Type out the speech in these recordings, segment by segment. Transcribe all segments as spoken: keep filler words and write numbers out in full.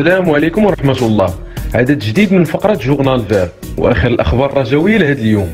السلام عليكم ورحمة الله. عدد جديد من فقرة جورنال فير وآخر الأخبار الرجاوية لهذا اليوم.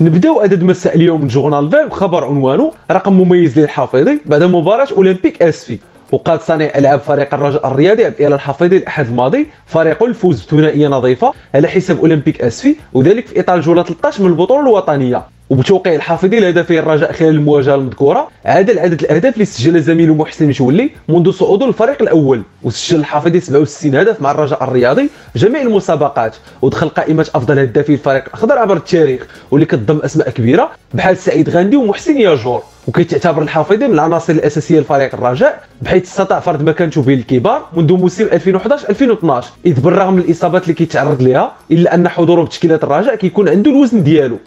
نبداو عدد مساء اليوم من جورنال فير بخبر عنوانه رقم مميز للحفيظي بعد مباراة أولمبيك أسفي. وقاد صانع العاب فريق الرجاء الرياضي عبد الحفيظي الأحد الماضي فريقه الفوز بثنائية نظيفة على حساب أولمبيك أسفي، وذلك في إطار جولة ثلاطاش من البطولة الوطنية. وبتوقيع الحفيظي لهدفي الرجاء خلال المواجهه المذكوره عدل عدد الاهداف اللي سجلها زميله محسن مشولي منذ صعوده للفريق الاول، وسجل الحفيظي سبعة وستين هدف مع الرجاء الرياضي جميع المسابقات، ودخل قائمه افضل هدافي الفريق الاخضر عبر التاريخ واللي كتضم اسماء كبيره بحال سعيد غاندي ومحسن ياجور. وكيتعتبر الحفيظي من العناصر الاساسيه لفريق الرجاء، بحيث استطاع فرض مكانته بين الكبار منذ موسم ألفين وحداش ألفين واثناش، اذ بالرغم من الاصابات اللي كيتعرض لها الا ان حضوره بتشكيلات الرجاء كيكون عنده الوزن ديالو.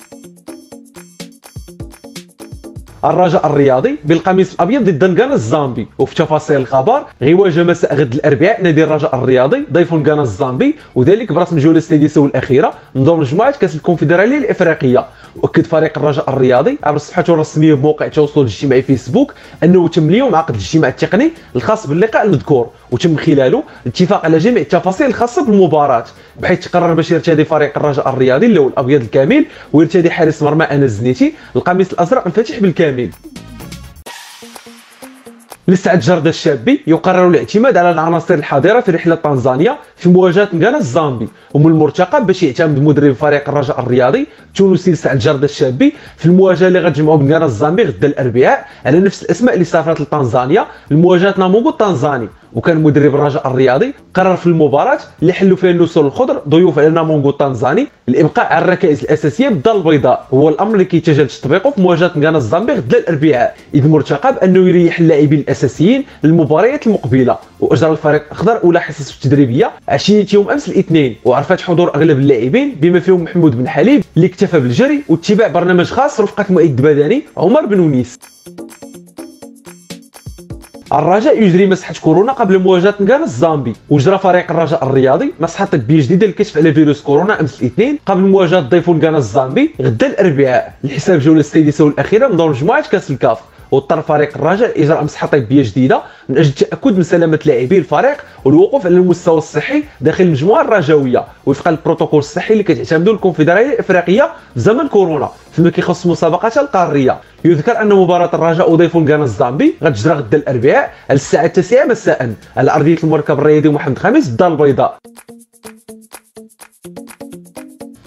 الرجاء الرياضي بالقميص الابيض ضد نكانا الزامبي. وفي تفاصيل الخبر، غواجه مساء غد الاربعاء نادي الرجاء الرياضي ضيف نكانا الزامبي، وذلك برسم الجوله السادسه والاخيره من دور مجموعه كاس الكونفدراليه الافريقيه. واكد فريق الرجاء الرياضي عبر صفحته الرسميه بموقع التواصل الاجتماعي فيسبوك انه تم اليوم عقد الاجتماع التقني الخاص باللقاء المذكور، وتم خلاله الاتفاق على جميع التفاصيل الخاصه بالمباراه، بحيث قرر باش يرتدي فريق الرجاء الرياضي اللون الابيض الكامل ويرتدي حارس مرمى انس الزنيتي القميص الازرق الفاتح بالكامل. لسعد جارد الشابي يقرر الاعتماد على العناصر الحاضره في رحله تنزانيا في مواجهه نكانا الزامبي، ومن المرتقب باش يعتمد مدرب فريق الرجاء الرياضي التونسي سعد جارد الشابي في المواجهه اللي غتجمعوا بنكانا الزامبي غدا الاربعاء على نفس الاسماء اللي سافرت لتنزانيا لمواجهه نامونغو التنزاني. وكان مدرب الرجاء الرياضي قرر في المباراه اللي حلوا فيها النسور الخضر ضيوف على نامونغو التنزاني الابقاء على الركائز الاساسيه بالدار البيضاء، هو الامر اللي كيتجل تطبيقه في مواجهه نكانا الزامبي غدا الاربعاء، اذ مرتقب انه يريح اللاعبين الاساسيين للمباريات المقبله. واجرى الفريق الاخضر اولى حصص التدريبيه عشيه يوم امس الاثنين، وعرفت حضور اغلب اللاعبين بما فيهم محمود بن حليب اللي اكتفى بالجري واتباع برنامج خاص رفقه المؤيد البدني عمر بنونيس. الرجاء يجري مسحه كورونا قبل مواجهه نكانا الزامبي. وجرى فريق الرجاء الرياضي مسحه طبيه جديده للكشف على فيروس كورونا امس الاثنين قبل مواجهه ضيف نكانا الزامبي غدا الاربعاء لحساب الجوله السادسه والاخيره من دور مجموعه كاس الكاف. واضطر فريق الرجاء اجراء مسحه طبيه جديده من اجل التاكد من سلامه لاعبي الفريق والوقوف على المستوى الصحي داخل المجموعه الرجاويه وفقا للبروتوكول الصحي اللي كتعتمدوا الكونفدراليه الافريقيه في زمن كورونا فيما كيخص مسابقات القاريه. يذكر ان مباراه الرجاء وضيف نكانا الزامبي غتجرى غدا الاربعاء على الساعه التاسعه مساء على ارضيه المركب الرياضي محمد خامس بالدار البيضاء.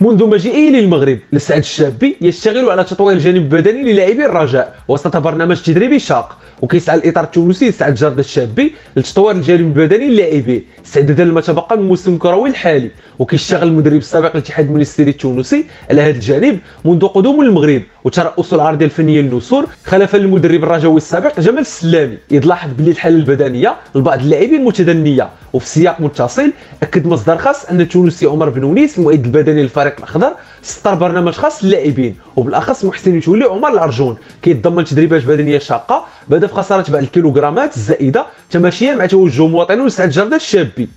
منذ مجيئه للمغرب لسعد الشابي يشتغل على تطوير الجانب البدني للاعبي الرجاء وسط برنامج تدريبي شاق، وكيسعى الاطار التونسي سعد جارد الشابي لتطوير الجانب البدني للاعبيه استعدادا لما تبقى من الموسم الكروي الحالي. وكيشتغل المدرب السابق للاتحاد المنستيري التونسي على هذا الجانب منذ قدوم المغرب، وترأس العرضيه الفنيه للنسور خلفا للمدرب الرجاوي السابق جمال السلامي، اذ لاحظ بلي الحاله البدنيه لبعض اللاعبين متدنيه. وفي سياق متصل اكد مصدر خاص ان التونسي عمر بنونيس المؤيد البدني للفريق الاخضر سطر برنامج خاص للاعبين وبالاخص محسن مشولي عمر العرجون كيتضمن تدريبات بدنيه شاقه بدا في خساره بعض الكيلوغرامات الزائده تماشيا مع توجه مواطنو لسعد جرده الشابي.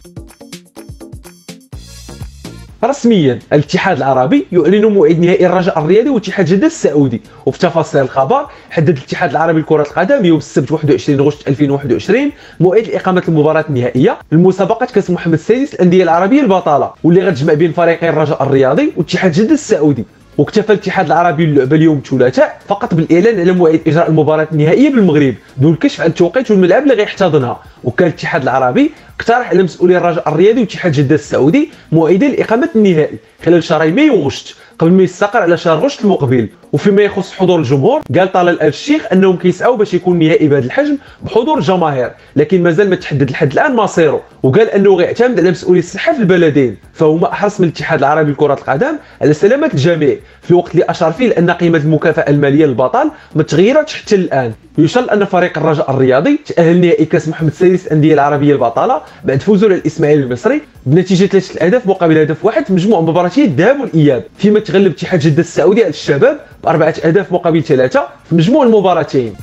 رسميا الاتحاد العربي يعلن موعد نهائي الرجاء الرياضي واتحاد جده السعودي. وفي تفاصيل الخبر، حدد الاتحاد العربي لكره القدم يوم السبت واحد وعشرين غشت ألفين وواحد وعشرين موعد لاقامه المباراه النهائيه لمسابقه كاس محمد السادس للانديه العربيه البطاله واللي غتجمع بين فريقي الرجاء الرياضي واتحاد جده السعودي. واكتفى الاتحاد العربي اللعبه اليوم الثلاثاء فقط بالاعلان على موعد اجراء المباراه النهائيه بالمغرب دون الكشف عن التوقيت والملعب اللي غيحتضنها. وكان الاتحاد العربي اقترح على مسؤولي الرجاء الرياضي واتحاد جده السعودي موعدين لاقامه النهائي خلال شهري ماي وغشت قبل ما يستقر على شهر غشت المقبل. وفيما يخص حضور الجمهور، قال طلال الشيخ انهم كيسعوا باش يكون نهائي بهذا الحجم بحضور الجماهير، لكن مازال ما تحدد لحد الان مصيره، وقال انه غيعتمد على مسؤولي الصحه في البلدين فهما احرص من الاتحاد العربي لكره القدم على سلامه الجميع، في الوقت اللي اشار فيه لان قيمه المكافاه الماليه للبطل ما تغيرتش حتى الان. يشار ان فريق الرجاء الرياضي تاهل نهائي كاس محمد السادس الانديه العربيه البطاله بعد فوزه على الاسماعيلي المصري بنتيجه ثلاثه الاهداف مقابل هدف واحد في مجموع مباراتي الذهاب والاياب، فيما تغلب اتحاد جده السعودي على الشباب بأربعة أهداف مقابل ثلاثة في مجموع المباراتين.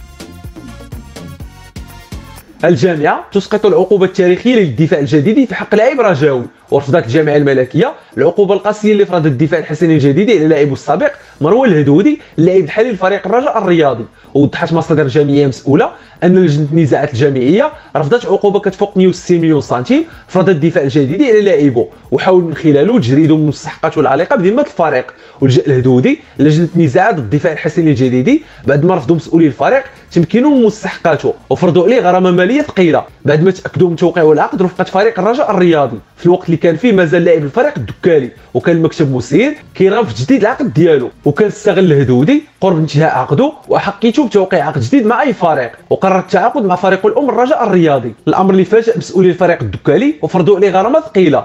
الجامعة تسقط العقوبة التاريخية للدفاع الجديدي في حق لاعب رجاوي. ورفضت الجامعه الملكيه العقوبه القاسيه اللي فرضت الدفاع الحسني الجديدي على لاعبه السابق مروان الهدودي اللاعب الحالي لفريق الرجاء الرياضي. وضحت مصادر جامعيه مسؤوله ان لجنه النزاعات الجامعيه رفضت عقوبه كتفوق مئة وستين مليون سنتيم فرضت الدفاع الجديدي على لاعبه، وحاول من خلاله تجريد من مستحقاته العالقه بذمه الفريق. ولجا الهدودي لجنه النزاعات الدفاع الحسني الجديدي بعد ما رفضوا مسؤولي الفريق تمكينه من مستحقاته وفرضوا عليه غرامه ماليه ثقيله بعد ما تاكدوا من توقيع العقد رفقه فريق الرجاء الرياضي في الوقت اللي كان فيه مازال لاعب الفريق الدكالي، وكان المكتب مسير كيرغب في تجديد العقد ديالو، وكان استغل الهدودي قرب انتهاء عقده وحقيته بتوقيع عقد جديد مع اي فريق، وقرر التعاقد مع فريق الام الرجاء الرياضي، الامر اللي فاجأ مسؤولي الفريق الدكالي وفرضوا عليه غرامه ثقيله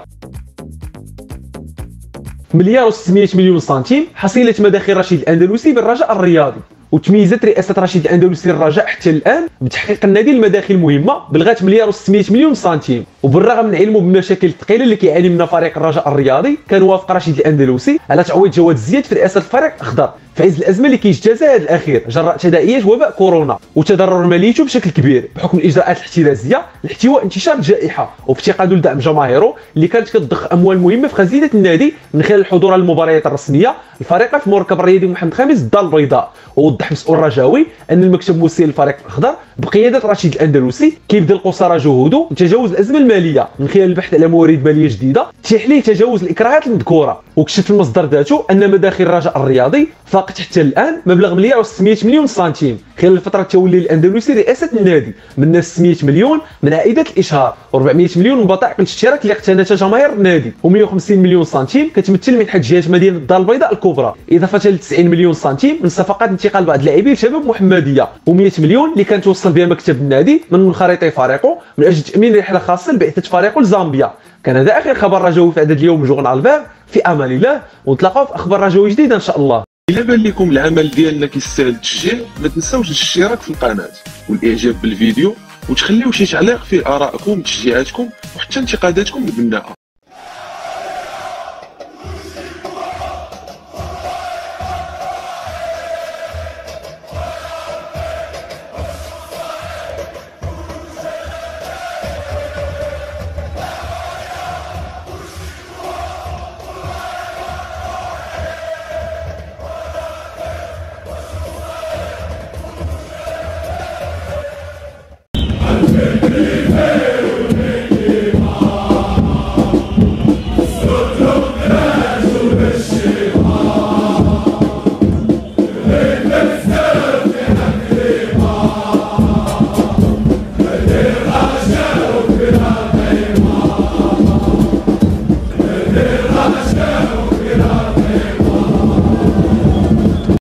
مليار وستمئة مليون سنتيم حصيله مداخل رشيد الأندلسي بالرجاء الرياضي. وتميزت رئاسه رشيد الأندلسي الرجاء حتى الان بتحقيق النادي المداخل مهمه بلغات مليار وستمئة مليون سنتيم. وبالرغم من علمه بالمشاكل الثقيله اللي كيعاني منها فريق الرجاء الرياضي، كان وافق رشيد الأندلسي على تعويض جواد زياد في رئاسه الفريق الاخضر في عز الازمه اللي كيجتازها هذا الاخير جراء تداعيات وباء كورونا وتضرر ماليته بشكل كبير بحكم الاجراءات الاحترازيه لاحتواء انتشار الجائحه وافتقاده لدعم جماهيره اللي كانت كتضخ اموال مهمه في خزينه النادي من خلال الحضور للمباريات الرسميه الفريق في مركب الرياضي محمد خامس الدار البيضاء. ووضح مسؤول رجاوي ان المكتب المسير للفريق الاخضر بقياده رشيد الأندلسي كيبذل قصارى جهوده لتجاوز الازمه الماليه من خلال البحث على موارد ماليه جديده تتيح ليه تجاوز الاكراهات المذكوره. وكشف المصدر ذاته ان مداخل الرجاء الرياضي فاقت حتى الان مبلغ مليار وستمئة مليون سنتيم خلال فتره تولي الأندلسي رئاسه النادي، منها ستمئة مليون من عائده الاشهار و400 مليون من بطائق الاشتراك اللي اقتنتها جماهير النادي، و150 مليون سنتيم كتمثل منحه جهه مدينه الدار البيضاء الكبرى، اضافه ل تسعين مليون سنتيم من صفقات انتقال بعض اللاعبين شباب محمديه، و100 مليون اللي كان توصل بها مكتب النادي من منخرطي فريقه من اجل تامين رحله خاصه لبعثه فريقه لزامبيا. كان هذا اخر خبر رجاوي في عدد اليوم جورنال الباب، في امان الله ونتلاقاو في اخبار رجاوي جديده ان شاء الله. إلا بان لكم العمل ديالنا كيستاهل التشجيع، ما تنساوش الاشتراك في القناه والاعجاب بالفيديو وتخليو شي تعليق فيه ارائكم وتشجيعاتكم وحتى انتقاداتكم البناءه.